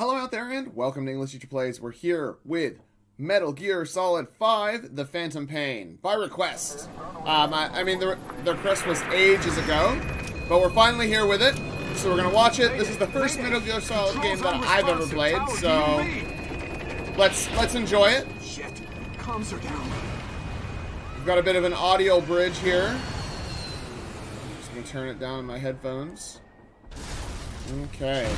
Hello out there and welcome to English Teacher Plays. We're here with Metal Gear Solid V, The Phantom Pain, by request. I mean, the request was ages ago, but we're finally here with it, so we're gonna watch it. This is the first Metal Gear Solid game that I've ever played, so let's enjoy it. Shit, comms are down. We've got a bit of an audio bridge here. I'm just gonna turn it down in my headphones. Okay.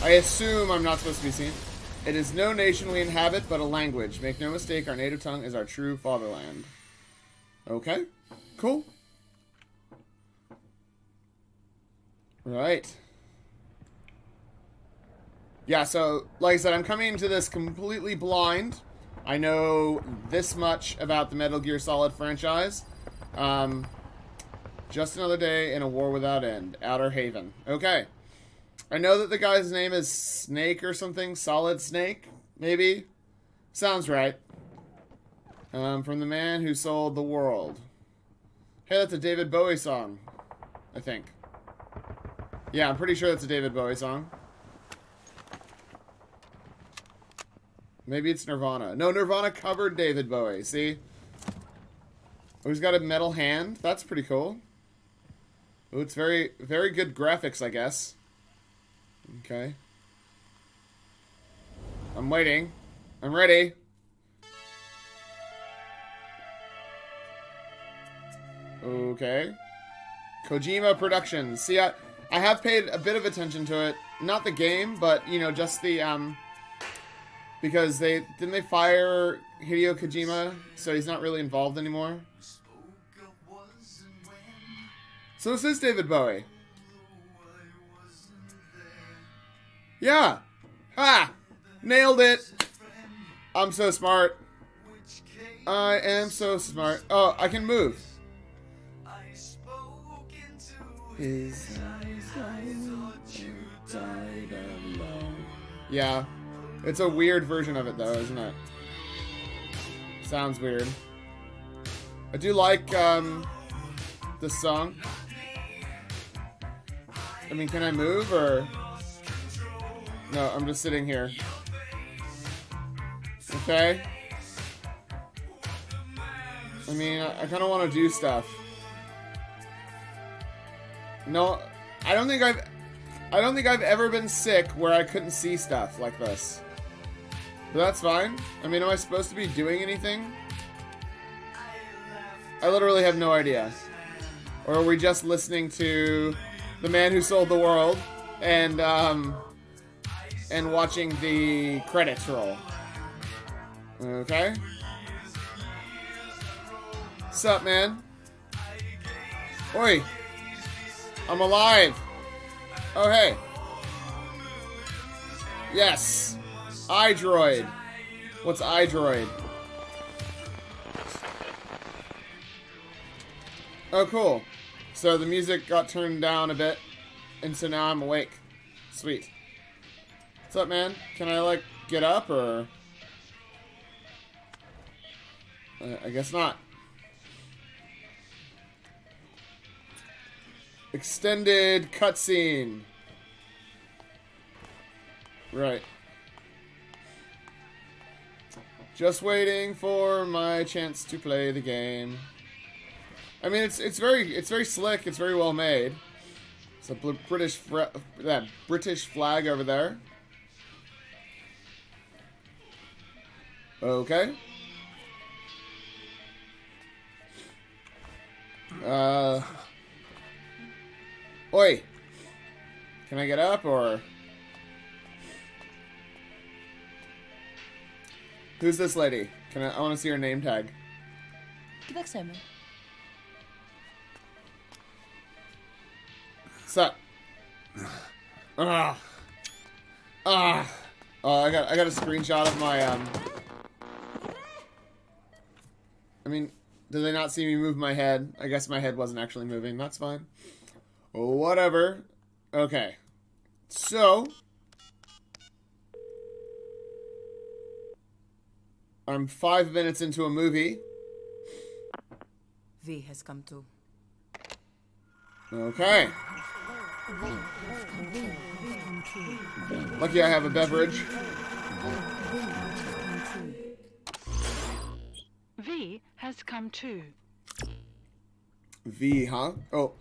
I assume I'm not supposed to be seen. It is no nation we inhabit, but a language. Make no mistake, our native tongue is our true fatherland. Okay, cool. Right. Yeah, so, like I said, I'm coming to this completely blind. I know this much about the Metal Gear Solid franchise. Just another day in a war without end. Outer Haven. Okay. I know that the guy's name is Snake or something. Solid Snake, maybe? Sounds right. From the man who sold the world. Hey, that's a David Bowie song, I think. Yeah, I'm pretty sure that's a David Bowie song. Maybe it's Nirvana. No, Nirvana covered David Bowie, see? Oh, he's got a metal hand. That's pretty cool. Oh, it's very, very good graphics, I guess. Okay. I'm waiting. I'm ready. Okay. Kojima Productions. See, I have paid a bit of attention to it. Not the game, but, you know, just the, because didn't they fire Hideo Kojima? So he's not really involved anymore. So this is David Bowie. Yeah! Ha! Nailed it! I'm so smart. I am so smart. Oh, I can move. His eyes, I thought you died alone. Yeah. It's a weird version of it, though, isn't it? Sounds weird. I do like, this song. I mean, can I move, or... No, I'm just sitting here. Okay. I mean, I kind of want to do stuff. No, I don't think I've ever been sick where I couldn't see stuff like this. But that's fine. I mean, am I supposed to be doing anything? I literally have no idea. Or are we just listening to the man who sold the world and watching the credits roll? Okay. Sup, man? Oi! I'm alive! Oh, hey! Yes! iDroid! What's iDroid? Oh, cool. So the music got turned down a bit, and so now I'm awake. Sweet. What's up, man? Can I, like, get up, or...? I guess not. Extended cutscene. Right. Just waiting for my chance to play the game. I mean, it's very slick. It's very well made. It's a British flag over there. Okay. Oi! Can I get up, or... Who's this lady? I want to see her name tag. Sup? Ah! Ah! Oh, I got a screenshot of my, I mean, did they not see me move my head? I guess my head wasn't actually moving. That's fine. Whatever. Okay. So. I'm 5 minutes into a movie. V has come too. Okay. Lucky I have a beverage. V has come too. V, huh? Oh.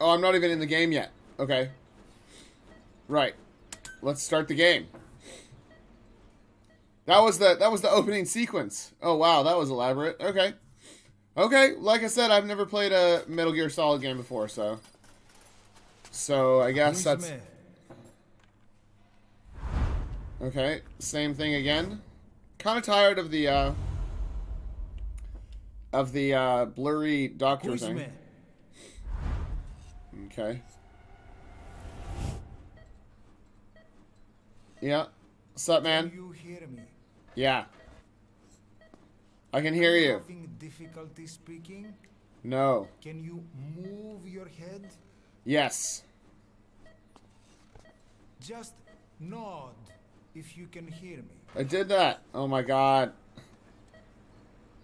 Oh, I'm not even in the game yet. Okay. Right. Let's start the game. That was the opening sequence. Oh, wow. That was elaborate. Okay. Okay. Like I said, I've never played a Metal Gear Solid game before, so. So, I guess that's... Okay. Same thing again. Kind of tired of the, blurry doctor thing. Okay. Yeah. What's up, man? Can you hear me? Yeah. I can hear you. Having difficulty speaking? No. Can you move your head? Yes. Just nod if you can hear me. I did that. Oh my god.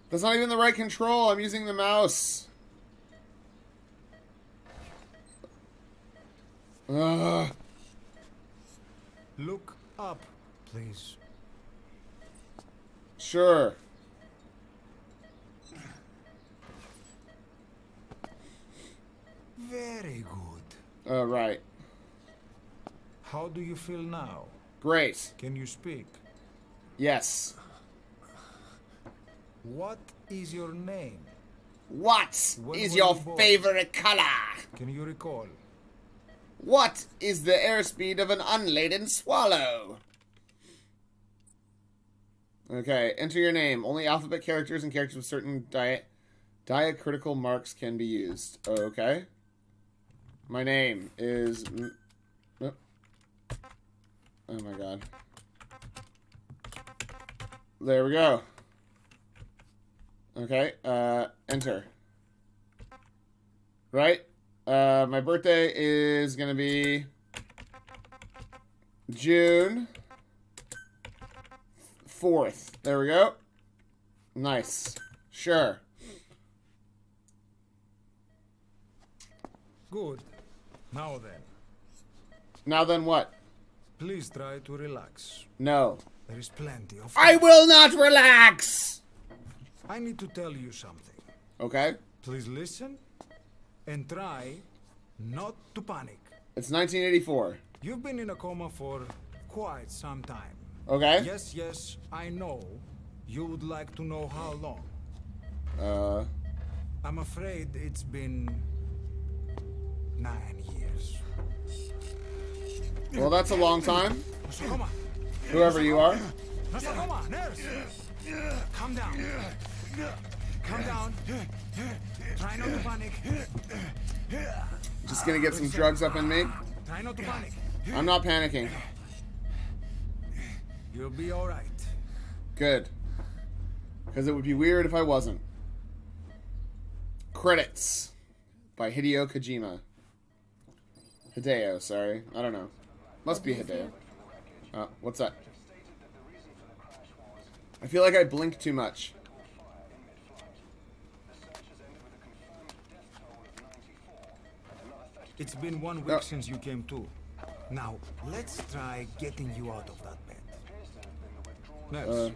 That's not even the right control. I'm using the mouse. Ugh. Look up, please. Sure. Very good. All right. How do you feel now? Great. Can you speak? Yes. What is your name? What is your favorite color? Can you recall? What is the airspeed of an unladen swallow? Okay, enter your name. Only alphabet characters and characters with certain diacritical marks can be used. Okay. My name is... Oh, oh my god. There we go. Okay, enter. Right? My birthday is gonna be June 4th. There we go. Nice. Sure. Good. Now then. Now then what? Please try to relax. No. There is plenty of... I will not relax! I need to tell you something. Okay. Please listen and try not to panic. It's 1984. You've been in a coma for quite some time. Okay. Yes, yes, I know. You would like to know how long. I'm afraid it's been 9 years. Well, that's a long time. Whoever you are. Calm down. Calm down. Try not to panic. Just gonna get some drugs up in me. Try not to panic. I'm not panicking. You'll be alright. Good. Because it would be weird if I wasn't. Credits. By Hideo Kojima. Hideo, sorry. I don't know. Must be Hideo. Oh, what's that? I feel like I blink too much. It's been 1 week since you came to. Now, let's try getting you out of that bed. Nurse.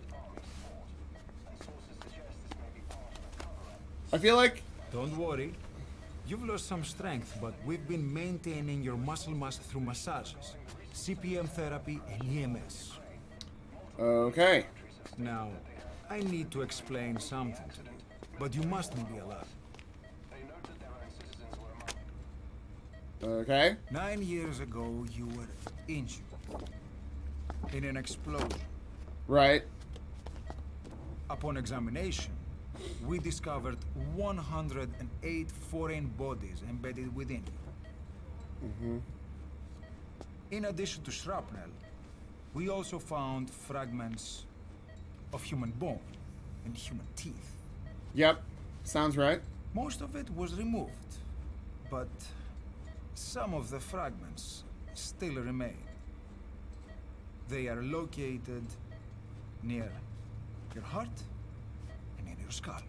I feel like... Don't worry. You've lost some strength, but we've been maintaining your muscle mass through massages, CPM therapy, and EMS. Okay. Now, I need to explain something to you, but you mustn't be alarmed. Okay. 9 years ago, you were injured in an explosion. Right. Upon examination, we discovered 108 foreign bodies embedded within you. Mm-hmm. In addition to shrapnel, we also found fragments of human bone and human teeth. Yep, sounds right. Most of it was removed, but some of the fragments still remain. They are located near your heart and in your skull.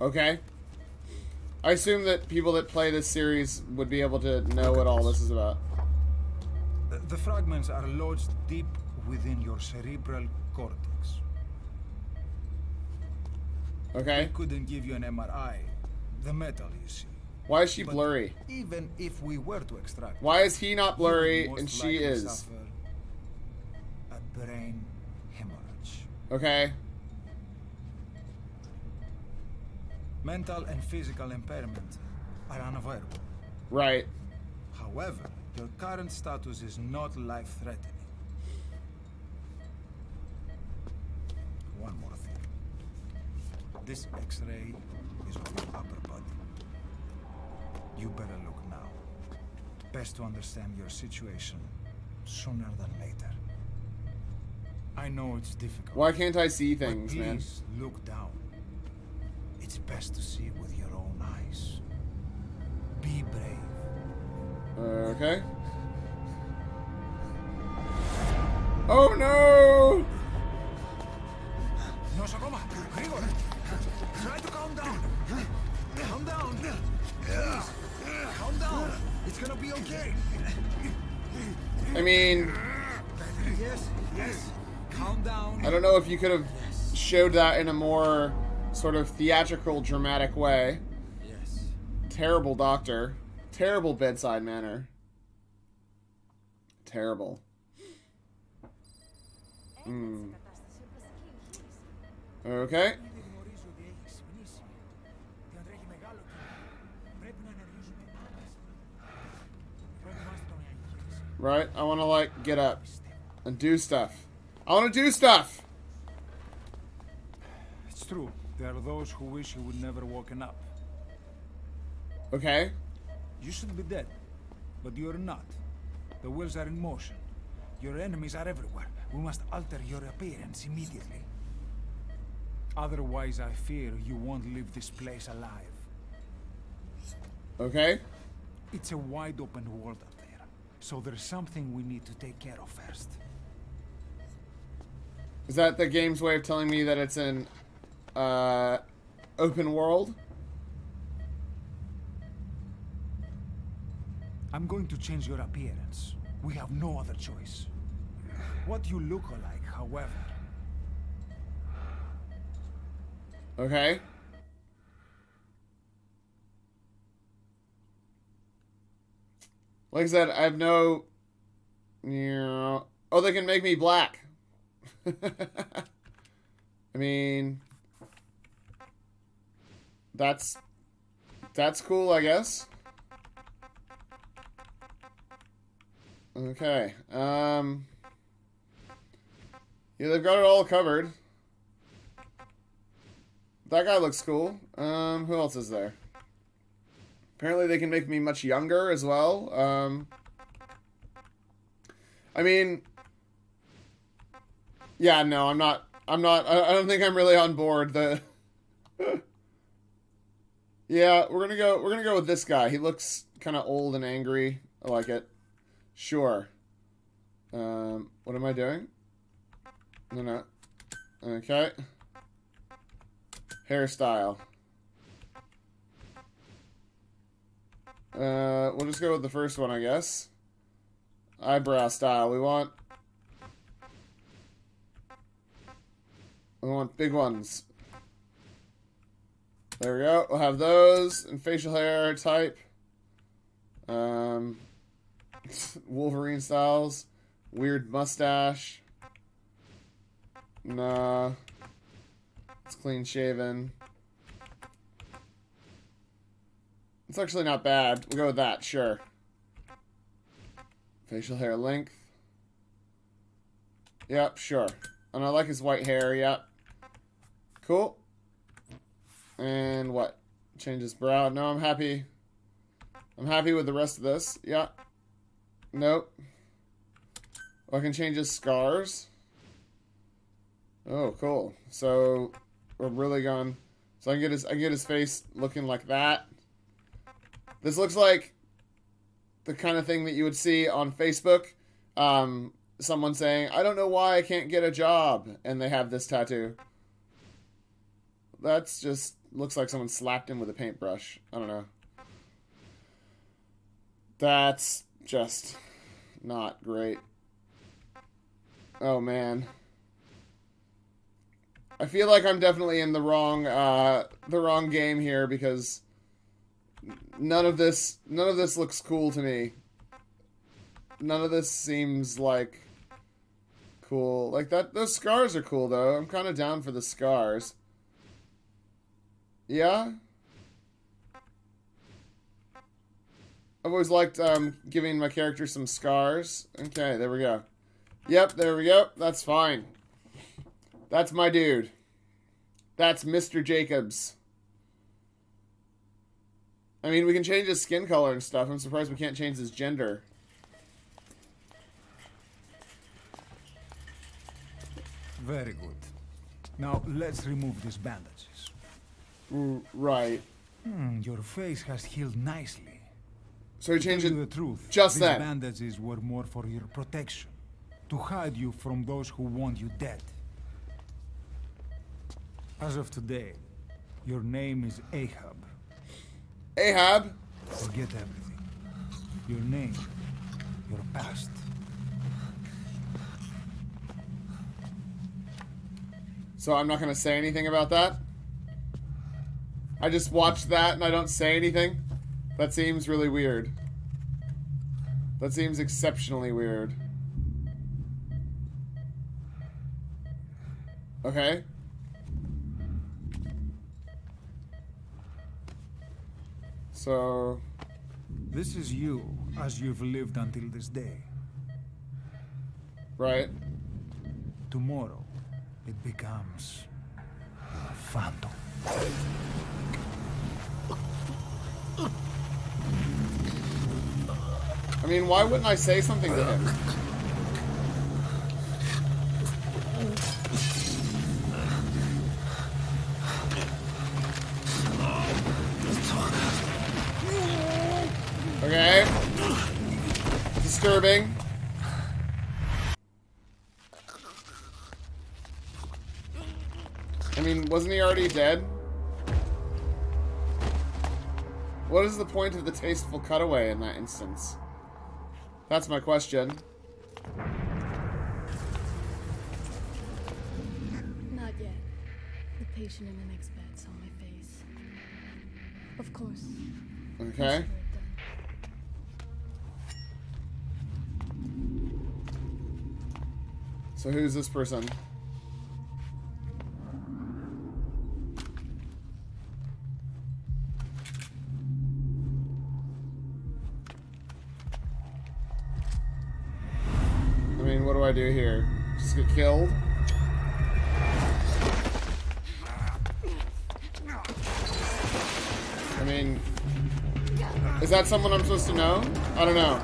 Okay. I assume that people that play this series would be able to know what all this is about. The fragments are lodged deep within your cerebral cortex. Okay. I couldn't give you an MRI. The metal, you see. Why is she blurry? Even if we were to extract... Why is he not blurry and she is? A brain hemorrhage. Okay. Mental and physical impairment are unavoidable. Right. However, your current status is not life-threatening. One more thing. This X-ray is on your upper body. You better look now. Best to understand your situation sooner than later. I know it's difficult. Why can't I see things, man? Please look down. It's best to see with your own eyes. Be brave. Okay. Oh no! Nosogoma, Grigor, try to calm down. Calm down. Please, calm down. It's gonna be okay. I mean... Yes, yes. Calm down. I don't know if you could have showed that in a more... sort of theatrical, dramatic way. Yes. Terrible doctor. Terrible bedside manner. Terrible. Mm. Okay. Right, I want to, like, get up. And do stuff. I want to do stuff! It's true. There are those who wish you would never woken up. Okay. You should be dead, but you are not. The wheels are in motion. Your enemies are everywhere. We must alter your appearance immediately. Otherwise, I fear you won't leave this place alive. Okay. It's a wide open world out there, so there's something we need to take care of first. Is that the game's way of telling me that it's an... open world? I'm going to change your appearance. We have no other choice. What you look like, however... Okay. Like I said, I have no... Yeah. Oh, they can make me black. I mean... That's cool, I guess. Okay. Yeah, they've got it all covered. That guy looks cool. Who else is there? Apparently they can make me much younger as well. I mean... Yeah, no, I'm not... I don't think I'm really on board. The... Yeah, we're gonna go with this guy. He looks kind of old and angry. I like it. Sure. What am I doing? No. Okay. Hairstyle. We'll just go with the first one, I guess. Eyebrow style. We want big ones. There we go. We'll have those and facial hair type. Wolverine styles. Weird mustache. Nah. It's clean shaven. It's actually not bad. We'll go with that, sure. Facial hair length. Yep, sure. And I like his white hair, yep. Cool. And what? Change his brow. No, I'm happy. I'm happy with the rest of this. Yeah. Nope. Well, I can change his scars. Oh, cool. So we're really gone. So I can get his face looking like that. This looks like the kind of thing that you would see on Facebook. Someone saying, "I don't know why I can't get a job," and they have this tattoo. That's just looks like someone slapped him with a paintbrush. I don't know. That's just not great. Oh, man. I feel like I'm definitely in the wrong game here, because none of this looks cool to me. None of this seems like cool. Like that, those scars are cool though. I'm kind of down for the scars. Yeah. I've always liked giving my character some scars. Okay, there we go. Yep, there we go. That's fine. That's my dude. That's Mr. Jacobs. I mean, we can change his skin color and stuff. I'm surprised we can't change his gender. Very good. Now, let's remove these bandages. Right. Your face has healed nicely. So he changed it. The truth, just that. These bandages were more for your protection. To hide you from those who want you dead. As of today, your name is Ahab. Ahab? Forget everything. Your name, your past. So I'm not going to say anything about that? I just watched that and I don't say anything? That seems really weird. That seems exceptionally weird. Okay. So, this is you as you've lived until this day. Right. Tomorrow, it becomes a phantom. I mean, why wouldn't I say something to him? Okay. Disturbing. I mean, wasn't he already dead? What is the point of the tasteful cutaway in that instance? That's my question. Not yet. The patient in the next bed saw my face. Of course. Okay. So who's this person? I mean, what do I do here? Just get killed? I mean, is that someone I'm supposed to know? I don't know.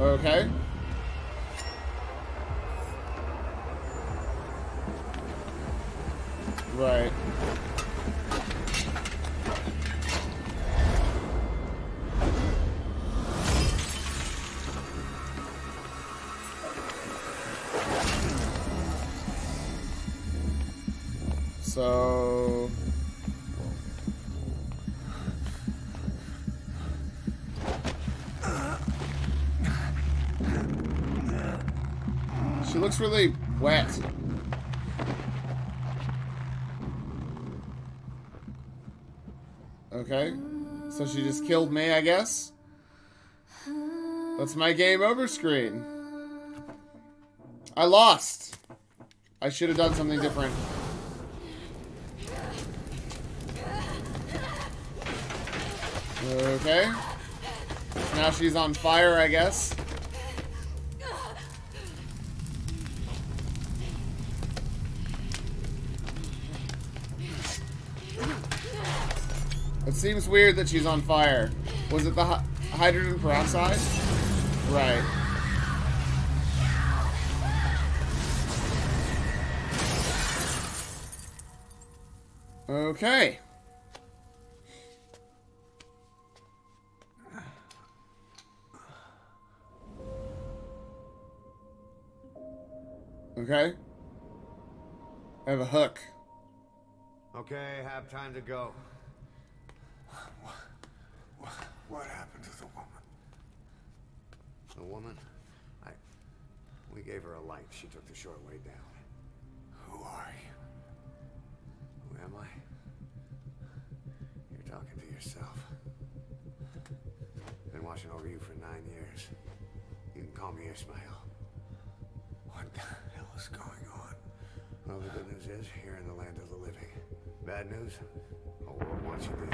Okay. Right. So... she looks really wet. Okay. So she just killed me, I guess? That's my game over screen. I lost. I should have done something different. Okay. Now she's on fire, I guess. It seems weird that she's on fire. Was it the hydrogen peroxide? Right. Okay. Okay. I have a hook. Okay, have time to go. What happened to the woman? The woman? We gave her a light. She took the short way down. Who are you? Who am I? You're talking to yourself. Been watching over you for 9 years. You can call me Ishmael. What the hell is going on? Well, the good news is, you're in the land of the living. Bad news? Oh, well, what you do.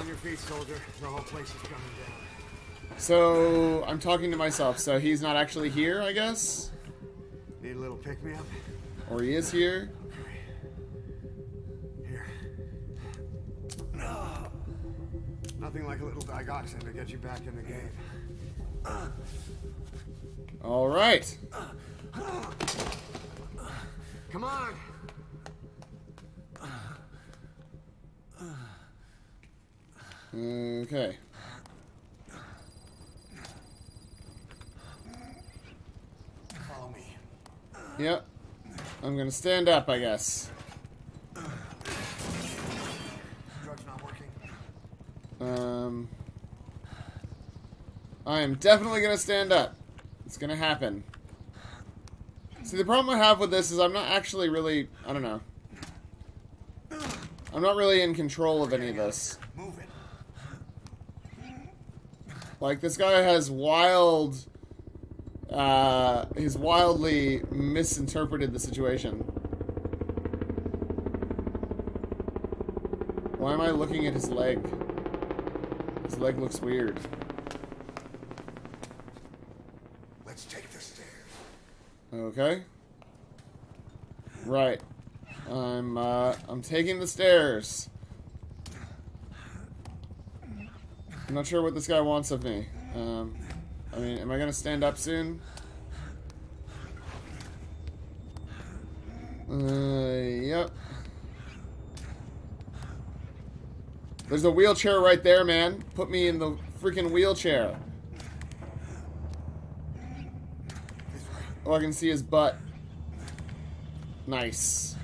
On your feet, soldier. The whole place is coming down. So, I'm talking to myself, so he's not actually here, I guess? Need a little pick-me-up? Or he is here? Okay. Here. No. Nothing like a little digoxin to get you back in the game. Alright. Come on. Okay. Follow me. Yep. I'm gonna stand up, I guess. Drug's not working. I am definitely gonna stand up. It's gonna happen. See, the problem I have with this is I'm not actually really, I don't know. I'm not really in control of any of this. Like, this guy has he's wildly misinterpreted the situation. Why am I looking at his leg? His leg looks weird. Let's take the stairs. Okay. Right. I'm taking the stairs. I'm not sure what this guy wants of me. I mean, am I gonna stand up soon? Yep. There's a wheelchair right there, man. Put me in the freaking wheelchair. Oh, I can see his butt. Nice.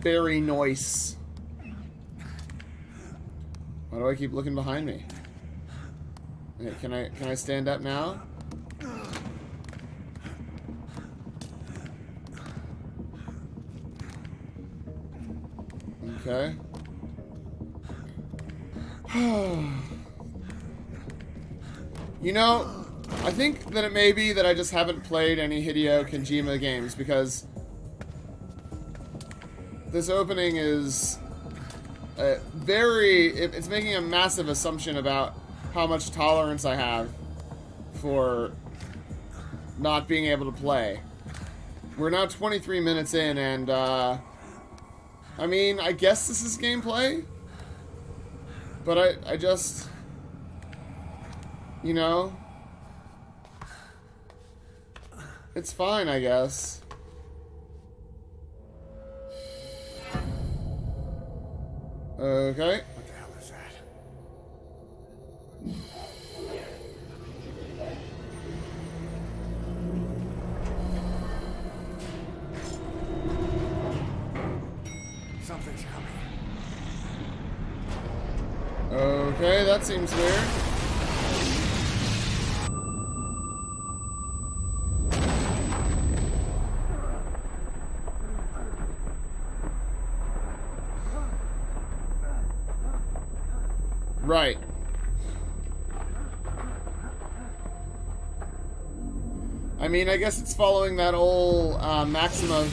Very nice. Why do I keep looking behind me? Okay, can I stand up now? Okay. You know, I think that it may be that I just haven't played any Hideo Kojima games, because this opening is it's making a massive assumption about how much tolerance I have for not being able to play. We're now 23 minutes in, and I mean, I guess this is gameplay, but I just, you know, it's fine, I guess. Okay. What the hell is that? Something's coming. Okay, that seems weird. Right. I mean, I guess it's following that old maxim of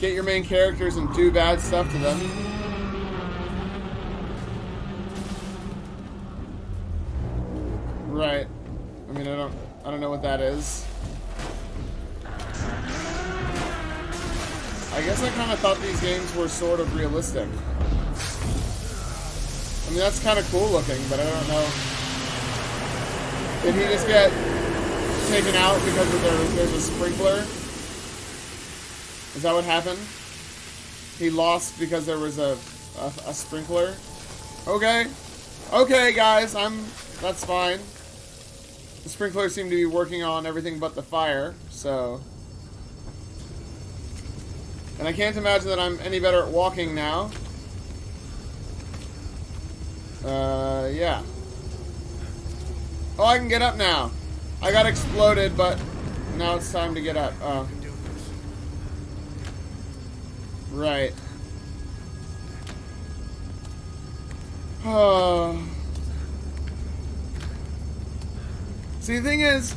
get your main characters and do bad stuff to them. Right. I mean, I don't know what that is. I guess I kind of thought these games were sort of realistic. I mean, that's kind of cool looking, but I don't know. Did he just get taken out because of there's a sprinkler? Is that what happened? He lost because there was a sprinkler? Okay. Okay, guys, that's fine. The sprinklers seem to be working on everything but the fire, so And I can't imagine that I'm any better at walking now. Yeah. Oh, I can get up now. I got exploded, but now it's time to get up. Oh. Right. Oh. See, the thing is,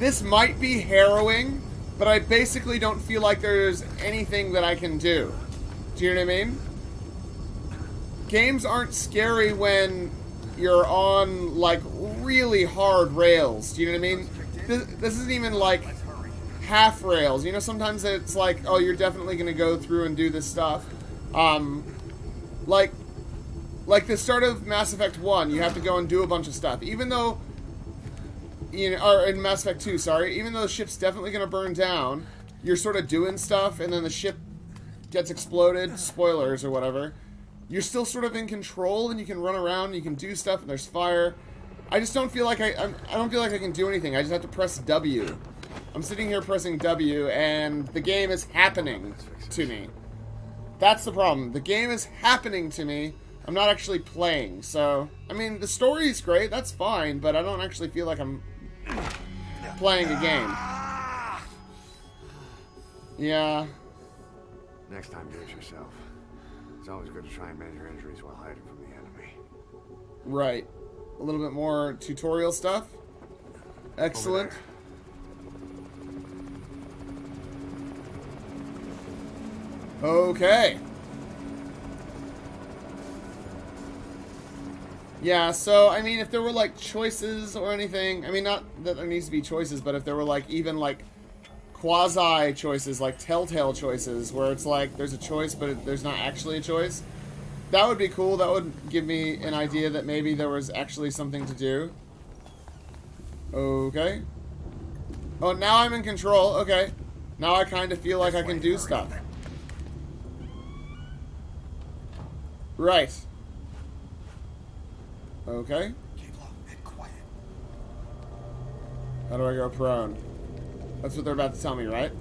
this might be harrowing, but I basically don't feel like there's anything that I can do. Do you know what I mean? Games aren't scary when you're on, like, really hard rails. Do you know what I mean? This isn't even, like, half rails. You know, sometimes it's like, oh, you're definitely going to go through and do this stuff. Like the start of Mass Effect 1, you have to go and do a bunch of stuff. Even though... You know, or in Mass Effect 2, sorry. Even though the ship's definitely going to burn down, you're sort of doing stuff, and then the ship gets exploded, spoilers or whatever. You're still sort of in control, and you can run around, and you can do stuff, and there's fire. I just don't feel like I don't feel like I can do anything. I just have to press W. I'm sitting here pressing W, and the game is happening to me. That's the problem. The game is happening to me. I'm not actually playing, so... I mean, the story's great, that's fine, but I don't actually feel like I'm... playing a game. Yeah. Next time, do it yourself. It's always good to try and measure injuries while hiding from the enemy. Right. A little bit more tutorial stuff. Excellent. Okay. Yeah, so, I mean, if there were, like, choices or anything... I mean, not that there needs to be choices, but if there were, like, even, like, quasi-choices, like, telltale choices, where it's, like, there's a choice, but there's not actually a choice, that would be cool. That would give me an idea that maybe there was actually something to do. Okay. Oh, now I'm in control. Okay. Now I kind of feel like I can do stuff. Right. Okay. How do I go prone? That's what they're about to tell me, right?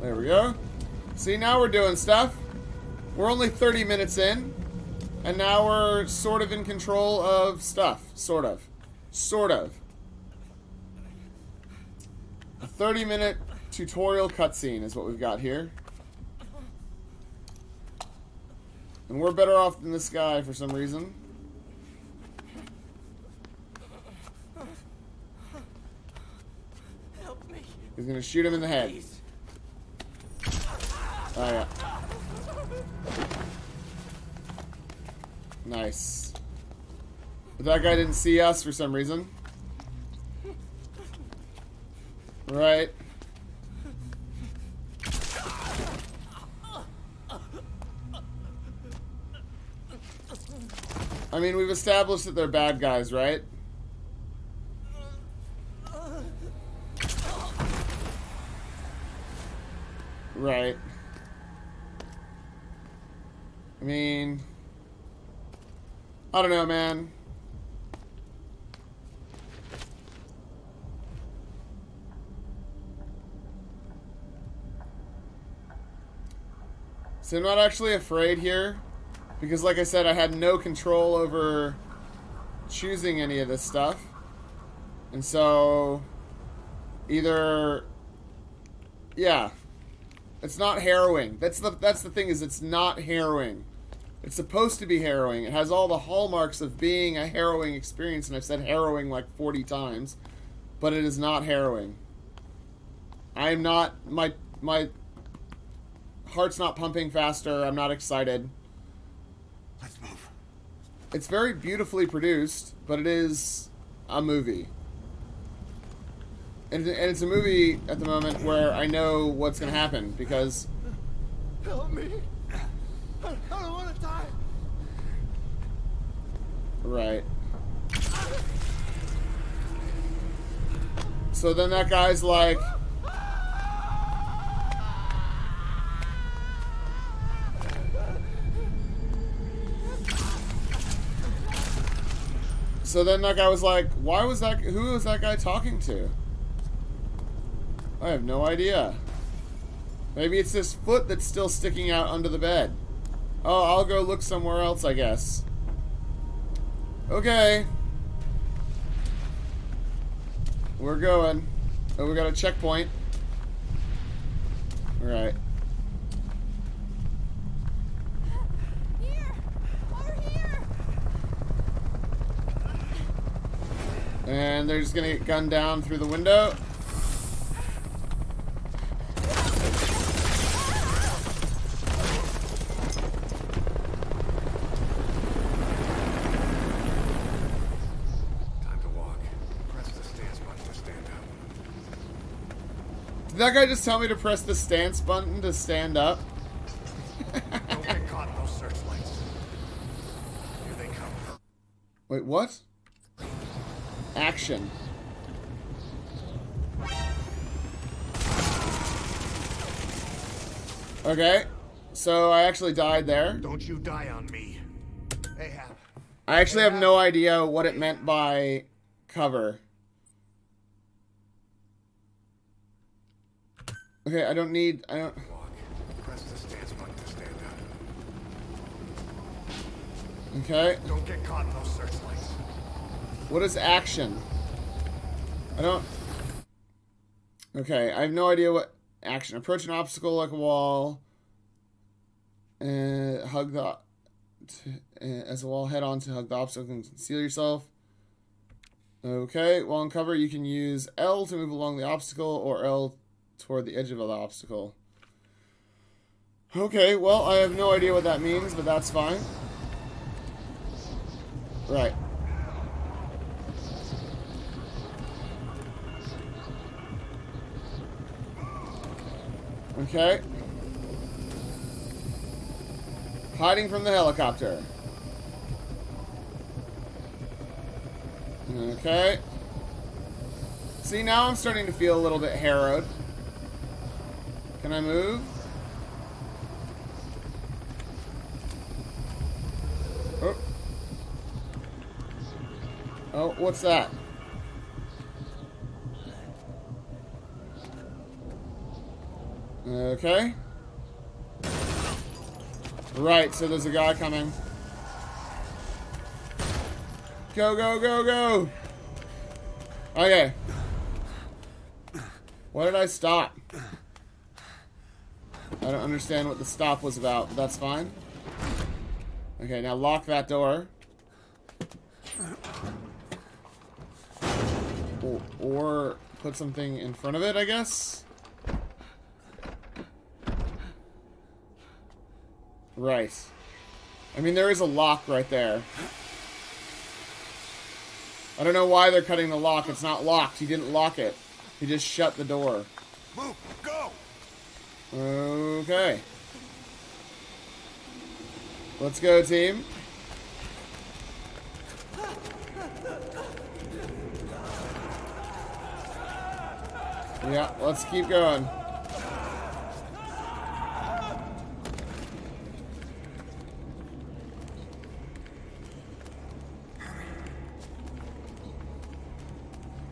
There we go. See, now we're doing stuff. We're only 30 minutes in, and now we're sort of in control of stuff. Sort of. Sort of. A 30-minute tutorial cutscene is what we've got here. And we're better off than this guy for some reason. Help me. He's gonna shoot him in the head. Please. Oh yeah. Nice. But that guy didn't see us for some reason. Right. I mean, we've established that they're bad guys, right? Right. I mean... I don't know, man. So I'm not actually afraid here. Because, like I said, I had no control over choosing any of this stuff. And so, either... Yeah. It's not harrowing. That's the thing, is it's not harrowing. It's supposed to be harrowing. It has all the hallmarks of being a harrowing experience, and I've said harrowing like 40 times. But it is not harrowing. I am not... My heart's not pumping faster. I'm not excited. Let's move. It's very beautifully produced, but it is a movie. And it's a movie at the moment where I know what's going to happen, because... Help me. I don't want to die. Right. So then that guy's like... So then that guy was like, why was that, who was that guy talking to? I have no idea. Maybe it's this foot that's still sticking out under the bed. Oh, I'll go look somewhere else, I guess. Okay. We're going. Oh, we got a checkpoint. Alright. Here! Over here! And they're just gonna get gunned down through the window. Did that guy just tell me to press the stance button to stand up? Don't get caught in those searchlights. Here they come. Wait, what? Action. Okay, so I actually died there. Don't you die on me. Ahab. I actually have no idea what it meant by cover. Okay, I don't... Press the stance button to stand up. Okay. Don't get caught in those searchlights. What is action? Okay, I have no idea what... Action. Approach an obstacle like a wall. Hug the... as a wall, head on to hug the obstacle and conceal yourself. Okay, while in cover, you can use L to move along the obstacle, or L... toward the edge of the obstacle. Okay, well, I have no idea what that means, but that's fine. Right. Okay. Hiding from the helicopter. Okay. See, now I'm starting to feel a little bit harrowed. Can I move? Oh. Oh, what's that? Okay. Right, so there's a guy coming. Go, go, go, go! Okay. Why did I stop? I don't understand what the stop was about, but that's fine. Okay, now lock that door. Or put something in front of it, I guess? Right. I mean, there is a lock right there. I don't know why they're cutting the lock. It's not locked. He didn't lock it. He just shut the door. Move! Go! Okay. Let's go, team. Yeah, let's keep going.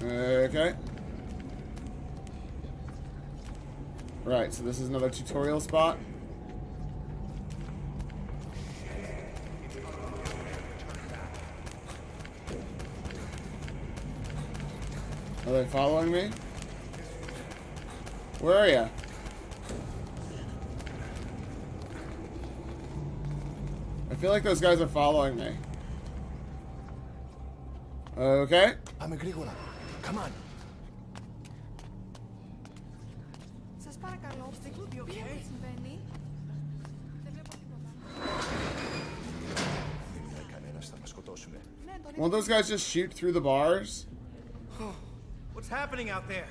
Okay. Right, so this is another tutorial spot. Are they following me? Where are you? I feel like those guys are following me. Okay. I'm Agricola. Come on. Won't those guys just shoot through the bars? Oh, what's happening out there?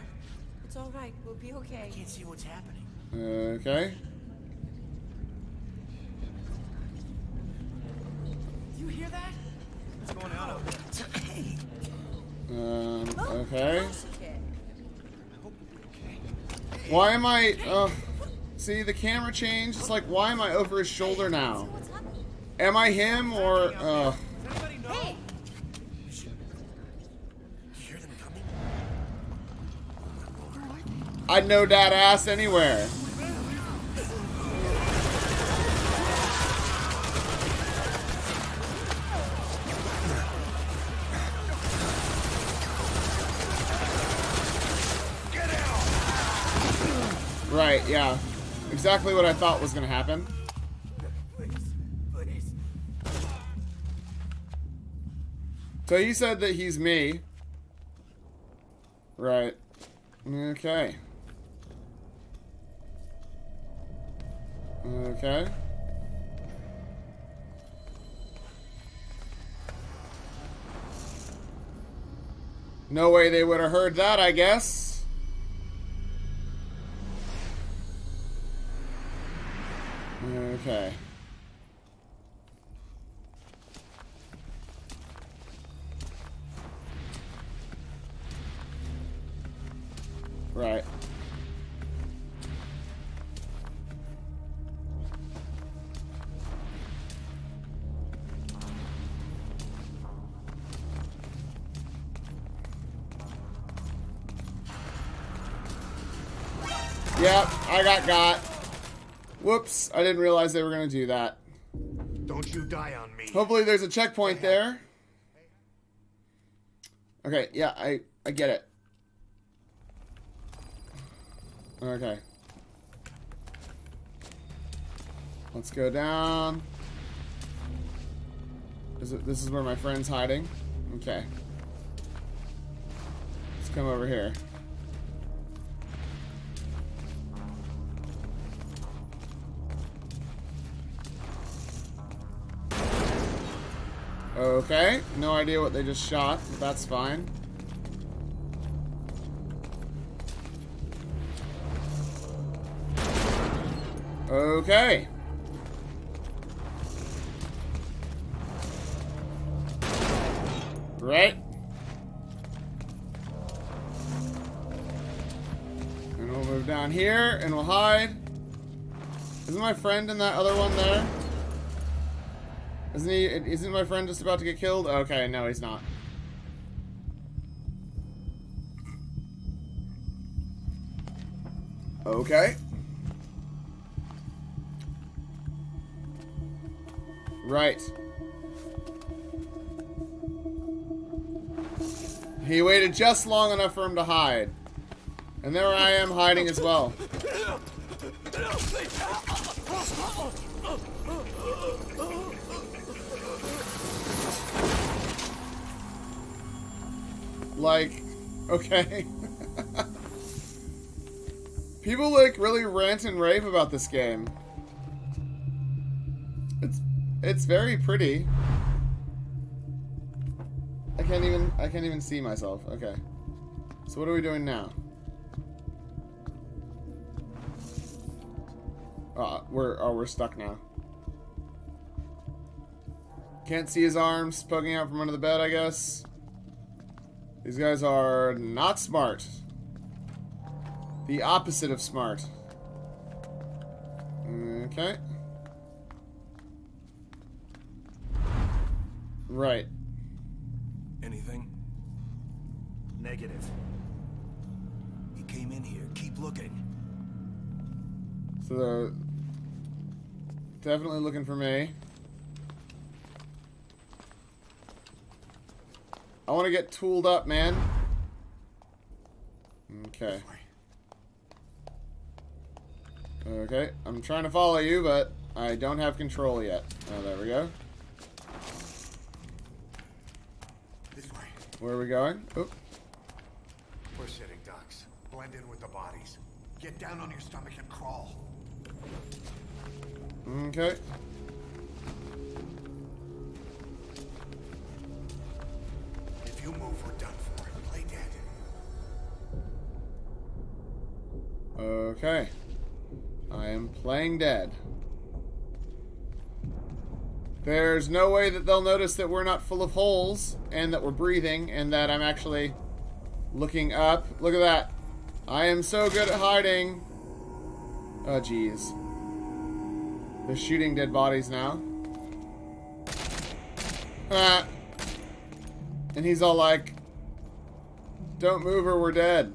It's all right. We'll be okay. I can't see what's happening. Okay. You hear that? What's going on out there? Okay. Why am I... see, the camera changed. It's like, why am I over his shoulder now? Am I him or... Hey! I'd know that ass anywhere. Right, yeah. Exactly what I thought was gonna happen. Please. So you said that he's me. Right. Okay. Okay. No way they would have heard that, I guess. Okay. Right. Yep, I got. Whoops, I didn't realize they were gonna do that. Don't you die on me. Hopefully there's a checkpoint there. Okay, yeah, I get it. Okay. Let's go down. This is where my friend's hiding. Okay. Let's come over here. Okay, no idea what they just shot, but that's fine. Okay. Right. And we'll move down here, and we'll hide. Isn't my friend in that other one there? Isn't my friend just about to get killed? Okay, no, he's not. Okay. Right. He waited just long enough for him to hide. And there I am hiding as well. Like, okay. People, like, really rant and rave about this game. It's very pretty. I can't even see myself. Okay. So what are we doing now? We're stuck now. Can't see his arms poking out from under the bed, I guess. These guys are not smart. The opposite of smart. Okay. Right. Anything? Negative. He came in here. Keep looking. So they're definitely looking for me. I want to get tooled up, man. Okay. Okay, I'm trying to follow you, but I don't have control yet. Oh, there we go. This way. Where are we going? Oh. We're sitting ducks. Blend in with the bodies. Get down on your stomach and crawl. Okay. You move, we're done for. Play dead. Okay. I am playing dead. There's no way that they'll notice that we're not full of holes, and that we're breathing, and that I'm actually looking up. Look at that. I am so good at hiding. Oh, jeez. They're shooting dead bodies now. Ah. And he's all like, don't move or we're dead.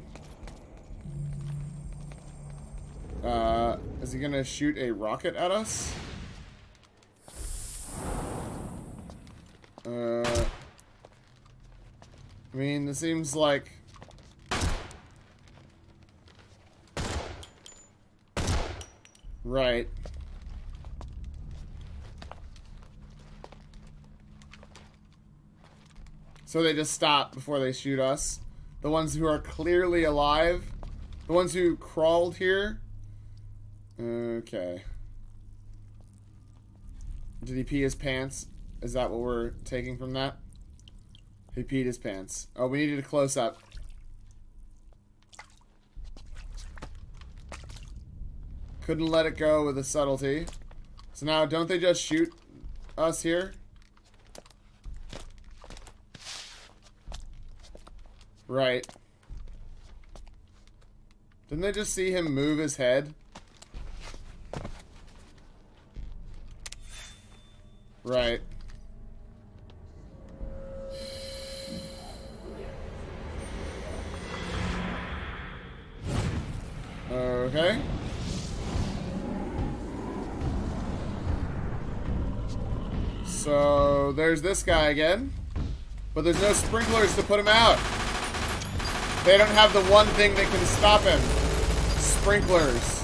Is he gonna shoot a rocket at us? I mean, this seems like... Right. So they just stop before they shoot us. The ones who are clearly alive. The ones who crawled here. Okay. Did he pee his pants? Is that what we're taking from that? He peed his pants. Oh, we needed a close-up. Couldn't let it go with a subtlety. So now, don't they just shoot us here? Right. Didn't they just see him move his head? Right. Okay. So there's this guy again, but there's no sprinklers to put him out. They don't have the one thing that can stop him. Sprinklers.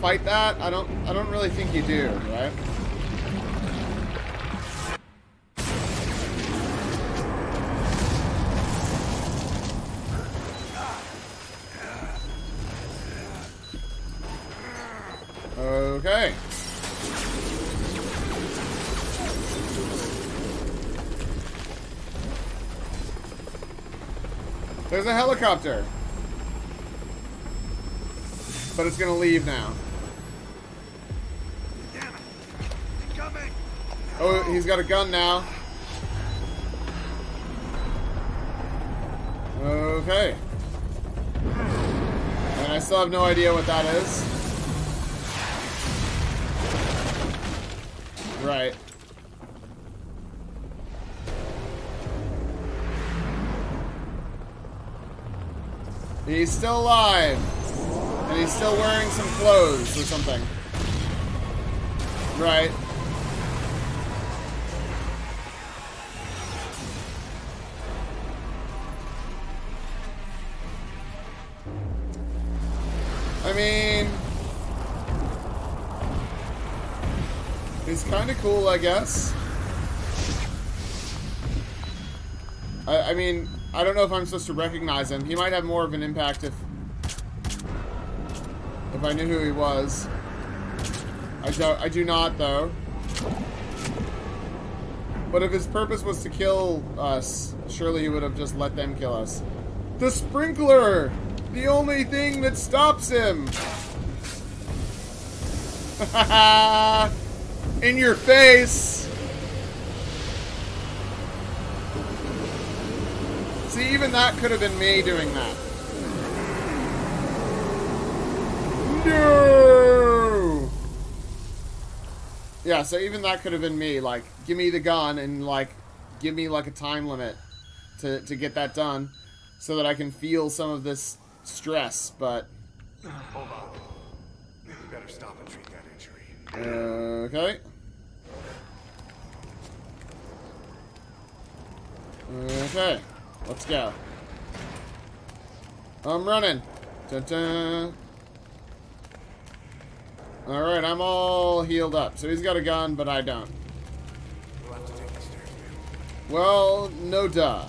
Fight that? I don't really think you do, right? Okay. There's a helicopter. But it's gonna leave now. Oh, he's got a gun now. Okay. And I still have no idea what that is. Right. He's still alive. And he's still wearing some clothes or something. Right. I mean, it's kind of cool, I guess. I mean, I don't know if I'm supposed to recognize him. He might have more of an impact if I knew who he was. I do not, though. But if his purpose was to kill us, surely he would have just let them kill us. The sprinkler! The only thing that stops him. In your face. See, even that could have been me doing that. No. Yeah, so even that could have been me. Like, give me the gun and like, give me like a time limit to get that done so that I can feel some of this stress, but hold on. You better stop and treat that injury. Okay. Okay. Let's go. I'm running. Dun-dun. All right, I'm all healed up. So he's got a gun, but I don't. We'll have to take the stairs down. Well, no duh.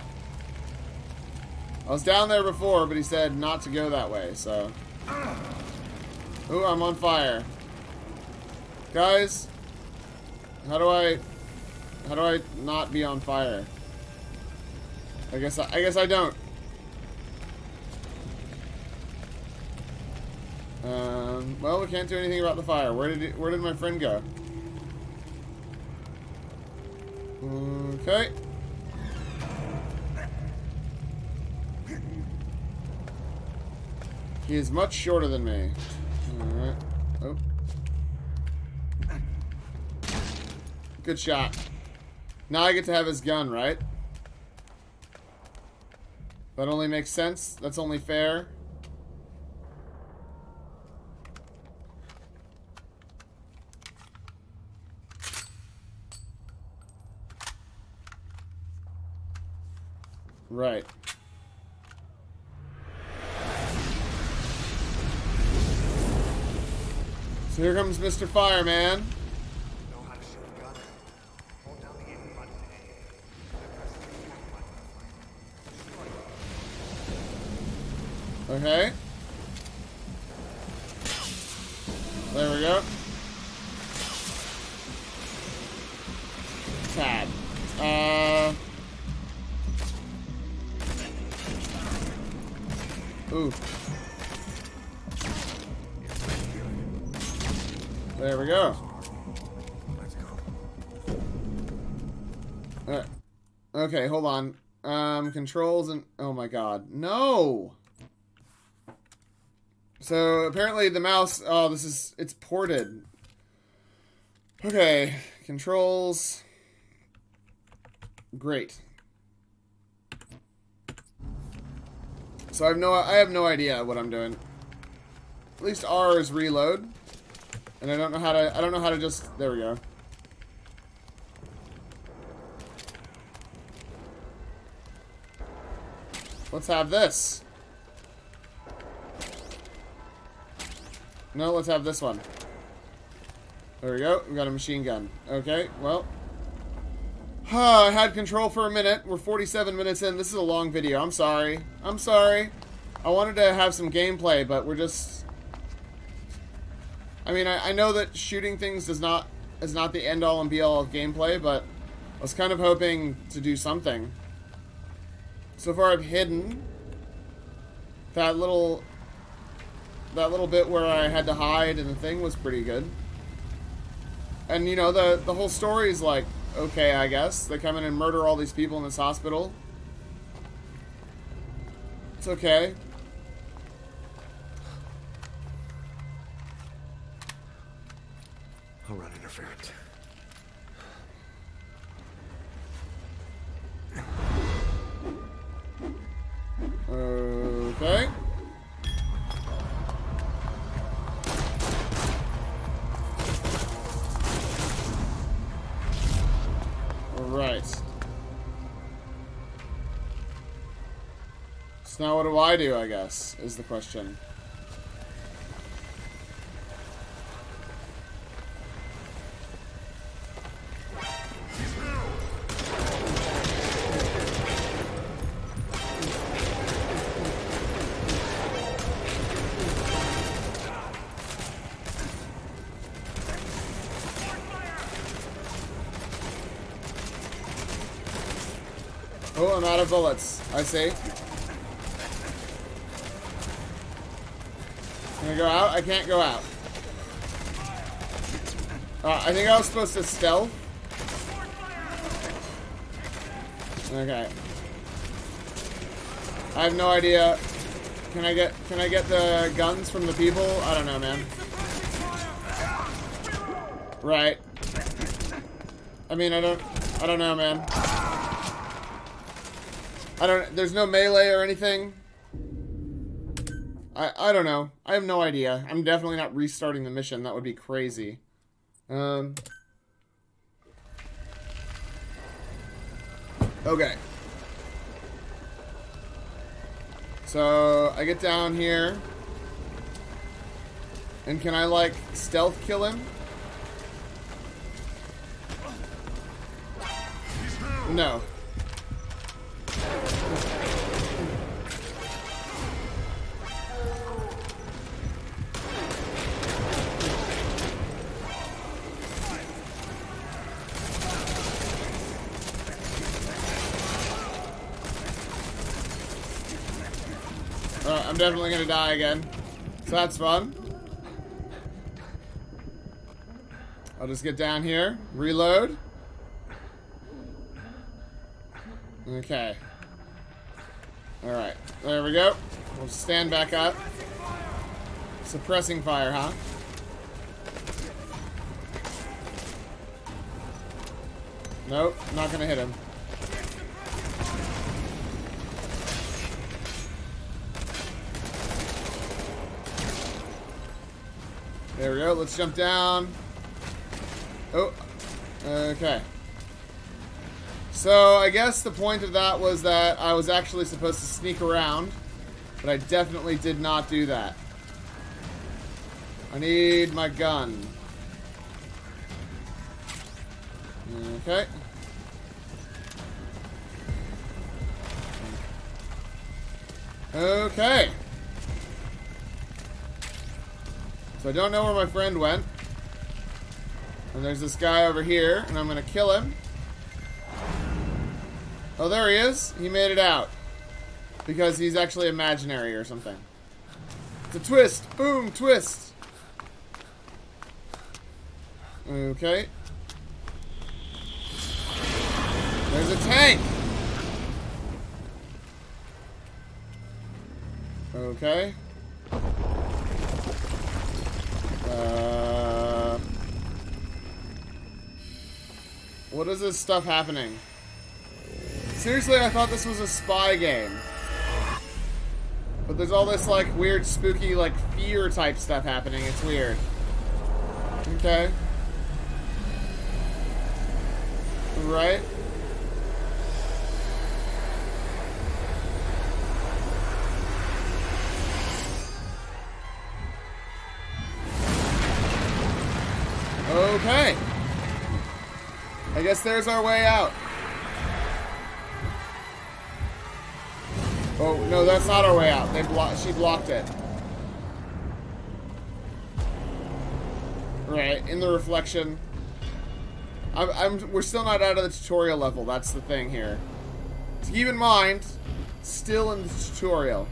I was down there before, but he said not to go that way, so... Ooh, I'm on fire. Guys, how do I not be on fire? I guess I don't. Well, we can't do anything about the fire. Where did my friend go? Okay. He is much shorter than me. Alright. Oh. Good shot. Now I get to have his gun, right? That only makes sense. That's only fair. Right. So here comes Mr. Fireman. Okay. There we go. Tad. Ooh. There we go. Alright. Okay, hold on. Controls and... Oh my god. No! So, apparently the mouse... Oh, this is... It's ported. Okay. Controls. Great. So, I have no idea what I'm doing. At least R is reload. And I don't know how to, just, there we go. Let's have this. No, let's have this one. There we go, we got a machine gun. Okay, well. I had control for a minute. We're 47 minutes in. This is a long video, I'm sorry. I'm sorry. I wanted to have some gameplay, but we're just... I mean, I know that shooting things is not the end-all and be-all of gameplay, but I was kind of hoping to do something. So far, I've hidden that little bit where I had to hide, and the thing was pretty good. And you know, the whole story is like, okay, I guess they come in and murder all these people in this hospital. It's okay. I'll run interference. Okay. All right. So now what do, I guess, is the question. Oh, I'm out of bullets. I see. Can I go out? I can't go out. I think I was supposed to stealth. Okay. I have no idea. Can I get the guns from the people? I don't know, man. Right. I mean, I don't know, man. There's no melee or anything. I don't know. I have no idea. I'm definitely not restarting the mission. That would be crazy. Okay. So, I get down here. And can I, like, stealth kill him? No. I'm definitely gonna die again. So that's fun. I'll just get down here, reload. Okay. Alright, there we go. We'll stand back up. Suppressing fire, huh? Nope, not gonna hit him. There we go, let's jump down. Oh, okay. So I guess the point of that was that I was actually supposed to sneak around, but I definitely did not do that. I need my gun. Okay. Okay. So I don't know where my friend went. And there's this guy over here, and I'm gonna kill him. Oh, there he is. He made it out. Because he's actually imaginary or something. It's a twist. Boom, twist. Okay. There's a tank. Okay. What is this stuff happening? Seriously, I thought this was a spy game. But there's all this, like, weird, spooky, like, fear-type stuff happening. It's weird. Okay. Right. Okay. I guess there's our way out. Oh, no, that's not our way out. They she blocked it. Right, in the reflection. We're still not out of the tutorial level. That's the thing here. So keep in mind, still in the tutorial.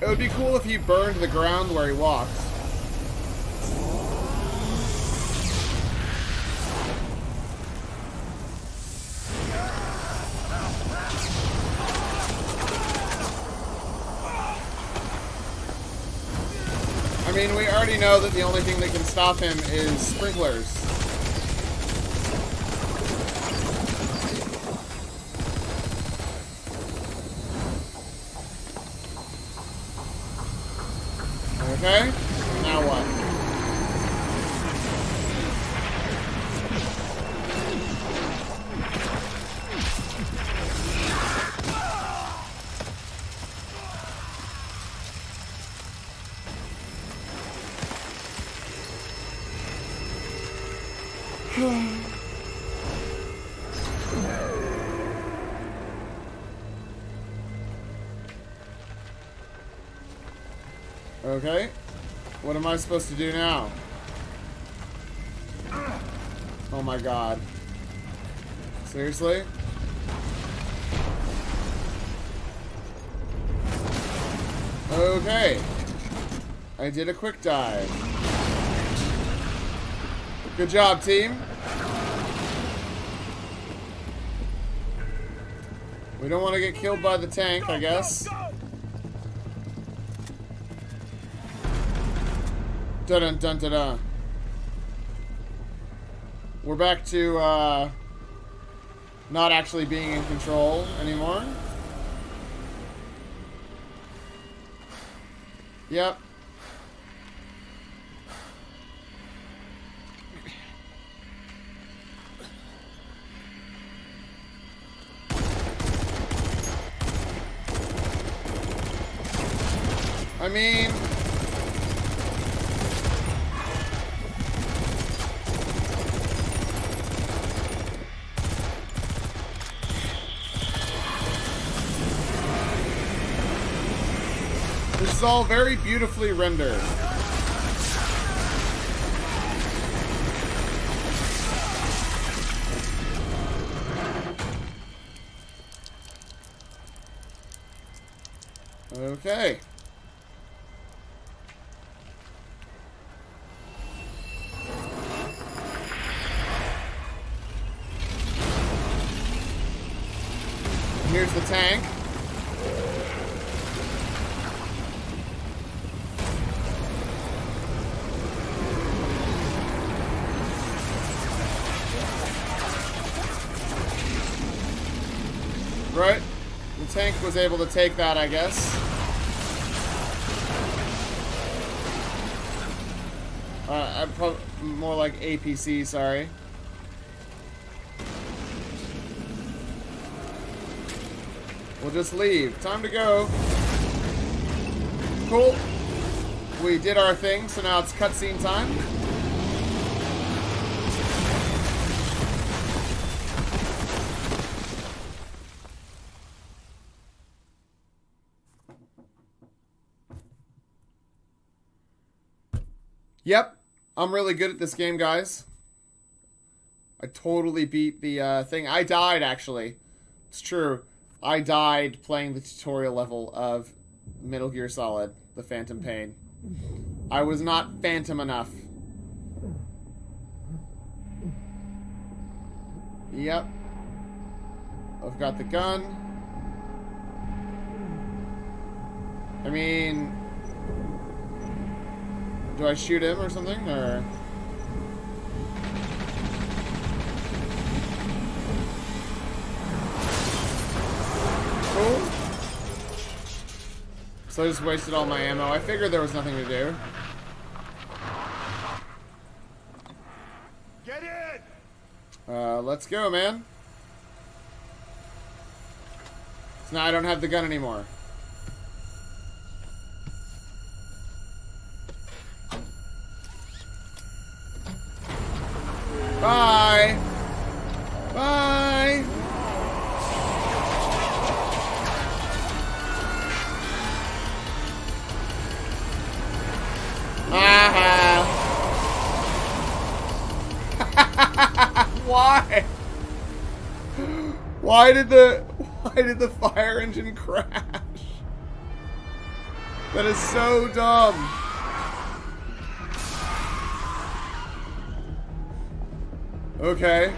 It would be cool if he burned the ground where he walked. I mean, we already know that the only thing that can stop him is sprinklers. Okay, now what? Okay, what am I supposed to do now? Oh my god. Seriously? Okay. I did a quick dive. Good job, team. We don't want to get killed by the tank, I guess. Dun dun dun dun. We're back to not actually being in control anymore. Yep. I mean, it's all very beautifully rendered. Okay. Here's the tank. tank was able to take that, I guess. I'm probably more like APC, sorry. We'll just leave. Time to go. Cool. We did our thing, so now it's cutscene time. Yep, I'm really good at this game, guys. I totally beat the thing. I died, actually. It's true. I died playing the tutorial level of Metal Gear Solid, The Phantom Pain. I was not phantom enough. Yep. I've got the gun. I mean... do I shoot him or something, or...? Cool. So I just wasted all my ammo. I figured there was nothing to do. Get in! Let's go, man. So now I don't have the gun anymore. Bye! Bye! Aha! Why? Why did the fire engine crash? That is so dumb. Okay.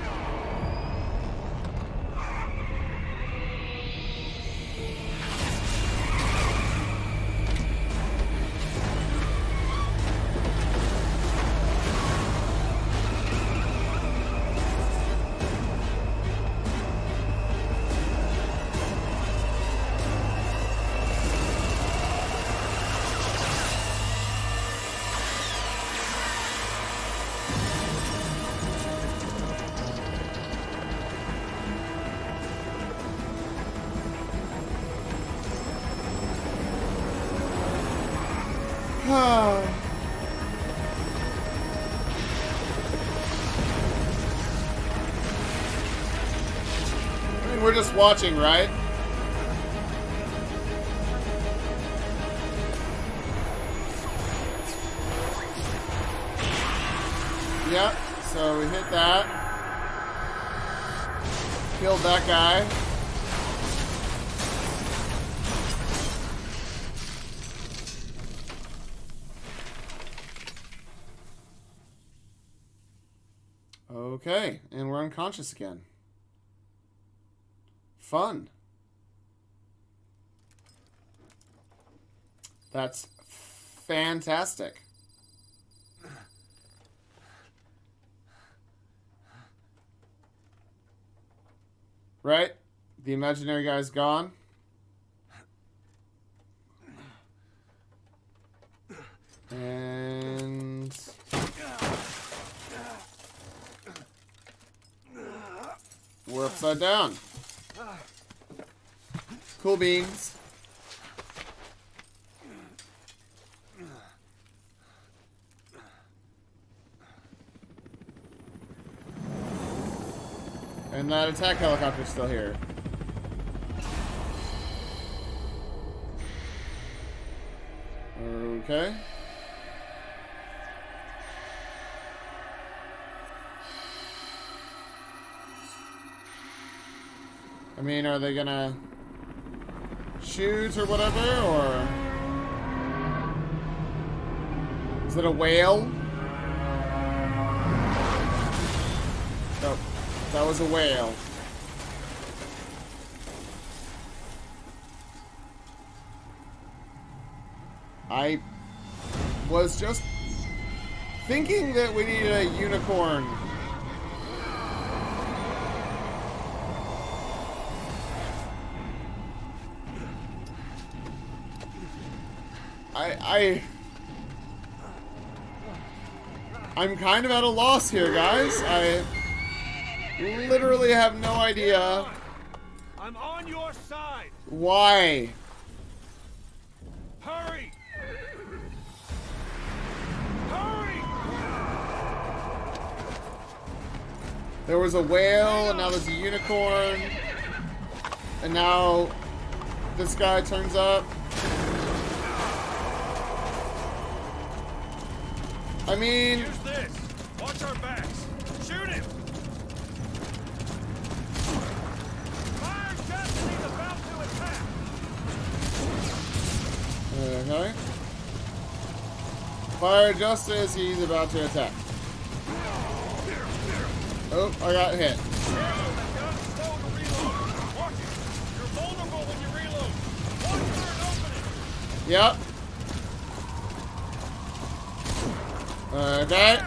We're just watching, right? Yep, so we hit that. Killed that guy. Okay, and we're unconscious again. Fun. That's fantastic. Right? The imaginary guy's gone. And... we're upside down. Cool beans. And that attack helicopter's still here. Okay. I mean, are they gonna... shoot or whatever, or is it a whale? Nope, that was a whale. I was just thinking that we needed a unicorn. I'm kind of at a loss here, guys. I literally have no idea. I'm on your side. Why? Hurry! Hurry! There was a whale, and now there's a unicorn, and now this guy turns up. I mean, use this. Watch our backs. Shoot him. Fire Destiny's about to attack. Okay. Fire Justice, he's about to attack. Oh, I got hit. Yep. Okay.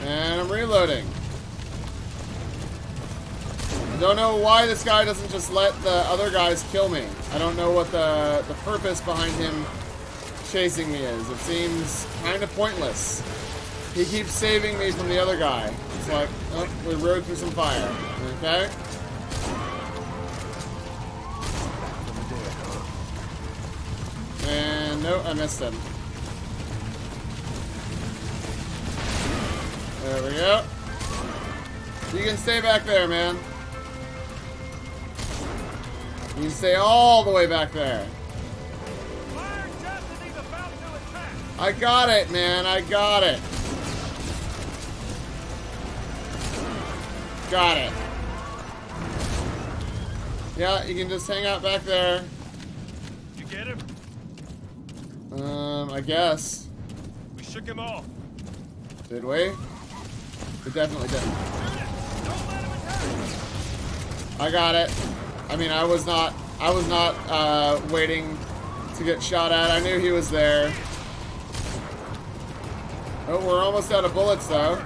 And I'm reloading. I don't know why this guy doesn't just let the other guys kill me. I don't know what the purpose behind him chasing me is. It seems kind of pointless. He keeps saving me from the other guy. It's like, oh, we rode through some fire. Okay. And no, I missed him. There we go. You can stay back there, man. You can stay all the way back there. I got it, man. I got it. Got it. Yeah, you can just hang out back there. You get him? I guess. We shook him off. Did we? It definitely didn't. I got it. I mean, I was not waiting to get shot at. I knew he was there. Oh, we're almost out of bullets, though.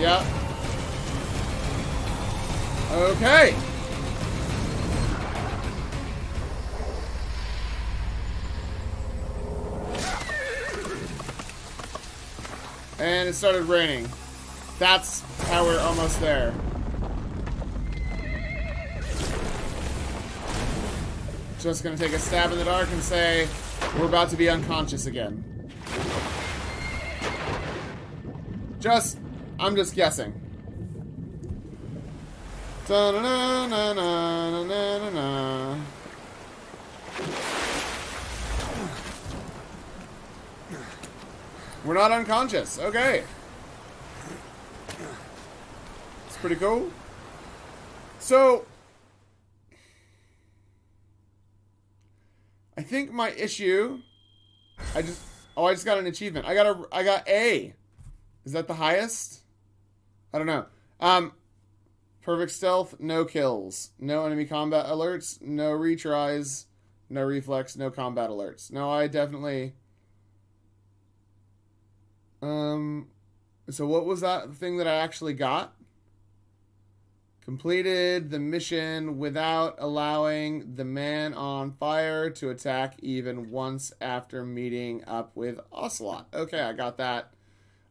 Yep. Okay. And it started raining. That's how we're almost there. Just gonna take a stab in the dark and say, we're about to be unconscious again. I'm just guessing. Da-na-na-na-na-na-na-na. We're not unconscious. Okay. It's pretty cool. So, I think my issue, I just got an achievement. I got A. Is that the highest? I don't know. Perfect stealth, no kills, no enemy combat alerts, no retries, no reflex, no combat alerts. No, I definitely. So what was that thing that I actually got? Completed the mission without allowing the man on fire to attack even once after meeting up with Ocelot. Okay, I got that.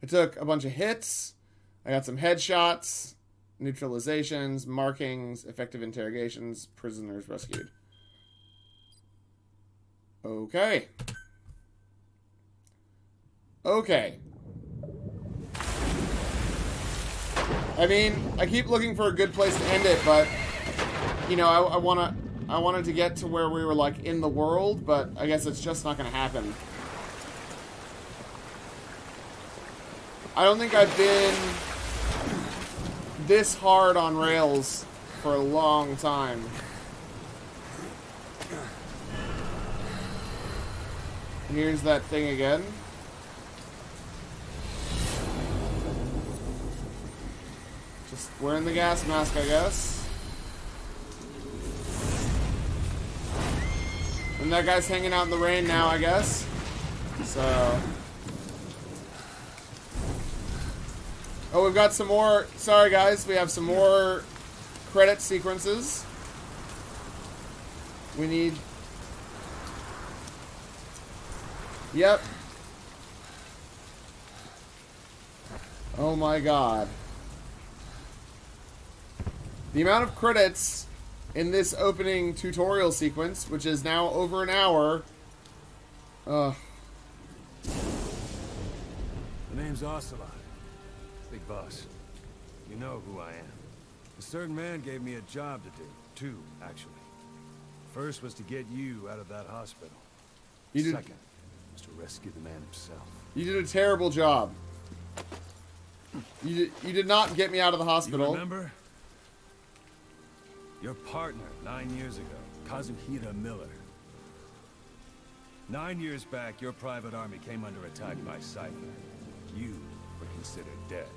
I took a bunch of hits. I got some headshots, neutralizations, markings, effective interrogations, prisoners rescued. Okay. Okay. I mean, I keep looking for a good place to end it, but you know, I wanted to get to where we were like in the world, but I guess it's just not going to happen. I don't think I've been this hard on rails for a long time. Here's that thing again. Wearing the gas mask, I guess. And that guy's hanging out in the rain now, I guess. So. Oh, we've got some more. Sorry, guys. We have some more credit sequences. We need... Yep. Oh, my God. The amount of credits in this opening tutorial sequence, which is now over an hour... The name's Ocelot. Big Boss. You know who I am. A certain man gave me a job to do. Two, actually. First was to get you out of that hospital. Second was to rescue the man himself. You did a terrible job. You did not get me out of the hospital. You remember? Your partner 9 years ago, Kazuhira Miller. 9 years back, your private army came under attack by Cipher. You were considered dead.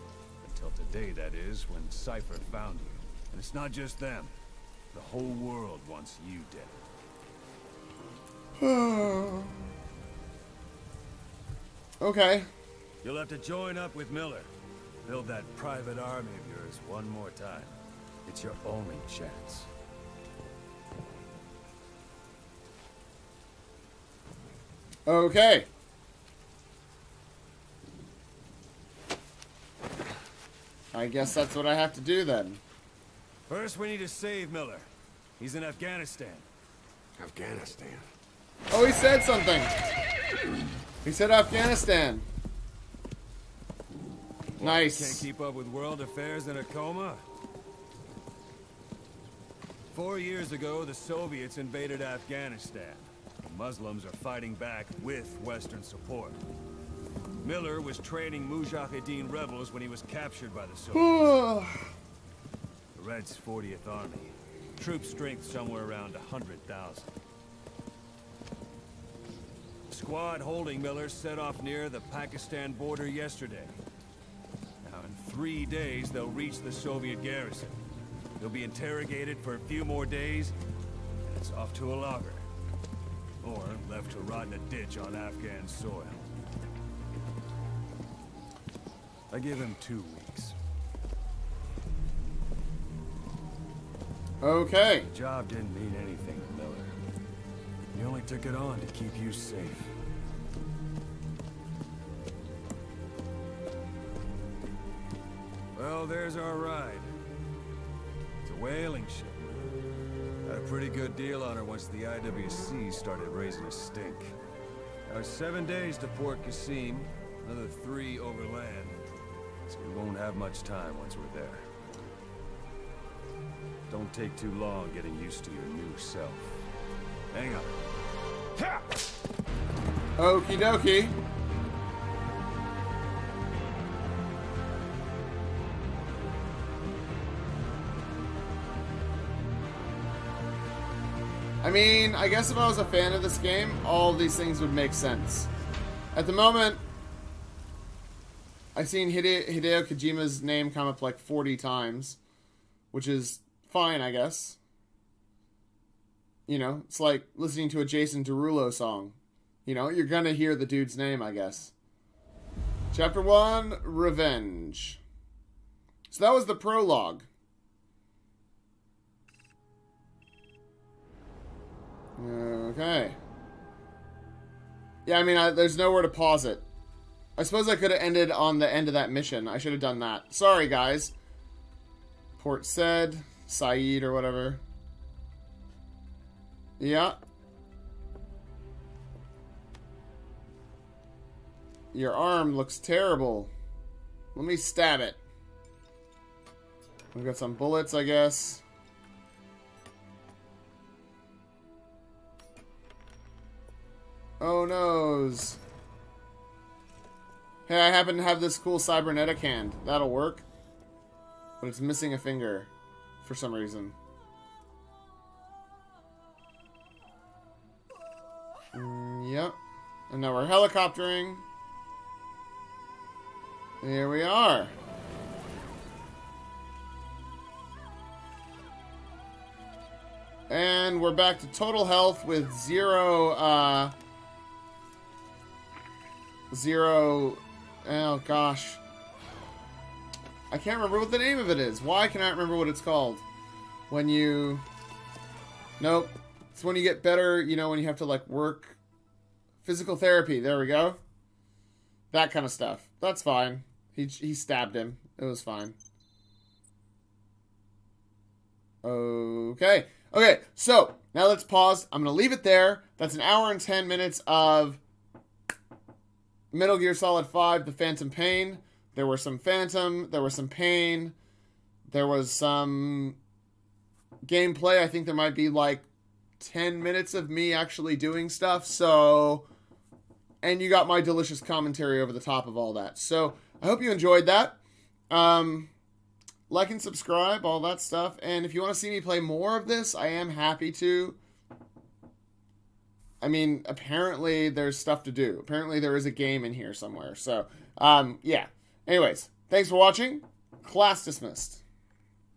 Until today, that is, when Cipher found you. And it's not just them. The whole world wants you dead. Okay. You'll have to join up with Miller. Build that private army of yours one more time. It's your only chance. Okay. I guess that's what I have to do then. First, we need to save Miller. He's in Afghanistan. Afghanistan? Oh, he said something. He said Afghanistan. Nice. Can't keep up with world affairs in a coma. 4 years ago, the Soviets invaded Afghanistan. The Muslims are fighting back with Western support. Miller was training Mujahideen rebels when he was captured by the Soviets. The Reds' 40th Army. Troop strength somewhere around 100,000. The squad holding Miller set off near the Pakistan border yesterday. Now in 3 days, they'll reach the Soviet garrison. They'll be interrogated for a few more days, and it's off to a logger. Or left to rot in a ditch on Afghan soil. I give him 2 weeks. Okay. The job didn't mean anything to Miller. He only took it on to keep you safe. Well, there's our ride. It's a whaling ship. Got a pretty good deal on her once the IWC started raising a stink. Now 7 days to Port Qasim, another 3 overland. So we won't have much time once we're there. Don't take too long getting used to your new self. Hang on. Okie dokie. I mean, I guess if I was a fan of this game, all of these things would make sense. At the moment, I've seen Hideo Kojima's name come up like 40 times, which is fine, I guess. You know, it's like listening to a Jason Derulo song. You know, you're gonna hear the dude's name, I guess. Chapter 1, Revenge. So that was the prologue. Okay. Yeah, I mean, there's nowhere to pause it. I suppose I could have ended on the end of that mission. I should have done that. Sorry, guys. Port Said, Said or whatever. Yeah. Your arm looks terrible. Let me stab it. We've got some bullets, I guess. Oh, noes. Hey, I happen to have this cool cybernetic hand. That'll work. But it's missing a finger for some reason. Yep. And now we're helicoptering. Here we are. And we're back to total health with zero... Oh, gosh. I can't remember what the name of it is. Why can I not remember what it's called? When you... Nope. It's when you get better, you know, when you have to, like, work... Physical therapy. There we go. That kind of stuff. That's fine. He stabbed him. It was fine. Okay. Okay, so now let's pause. I'm going to leave it there. That's an hour and 10 minutes of Metal Gear Solid V, The Phantom Pain. There were some Phantom. There was some Pain. There was some gameplay. I think there might be like 10 minutes of me actually doing stuff. So, and you got my delicious commentary over the top of all that. So I hope you enjoyed that. Like and subscribe, all that stuff. And if you want to see me play more of this, I am happy to. I mean, apparently there's stuff to do. Apparently there is a game in here somewhere. So, yeah. Anyways, thanks for watching. Class dismissed.